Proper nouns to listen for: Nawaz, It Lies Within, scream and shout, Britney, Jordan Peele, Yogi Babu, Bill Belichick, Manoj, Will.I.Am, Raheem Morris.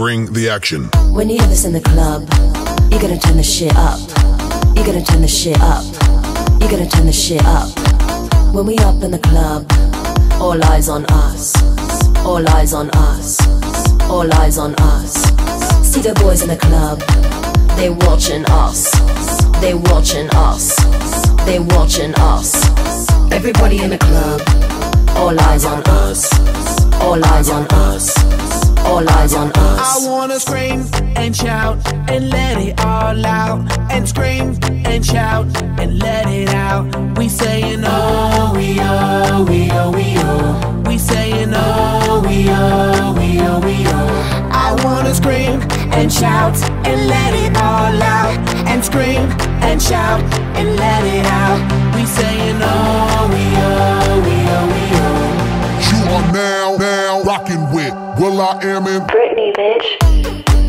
Bring the action. When you hear this in the club, you're gonna turn the shit up. You're gonna turn the shit up. You're gonna turn the shit up. When we up in the club, all eyes on us. All eyes on us. All eyes on us. See the boys in the club, they watching us. They watching us. They watching us. Everybody in the club, all eyes on us. All eyes on us. All eyes on us. I wanna scream and shout and let it all out. And scream and shout and let it out. We saying oh, we oh, we oh, we oh. We saying oh, we oh, we oh, we oh. I wanna scream and shout and let it all out. And scream and shout and let it out. We saying oh, we oh, we oh, we oh. You are now rocking with Will.I.Am and Britney, bitch.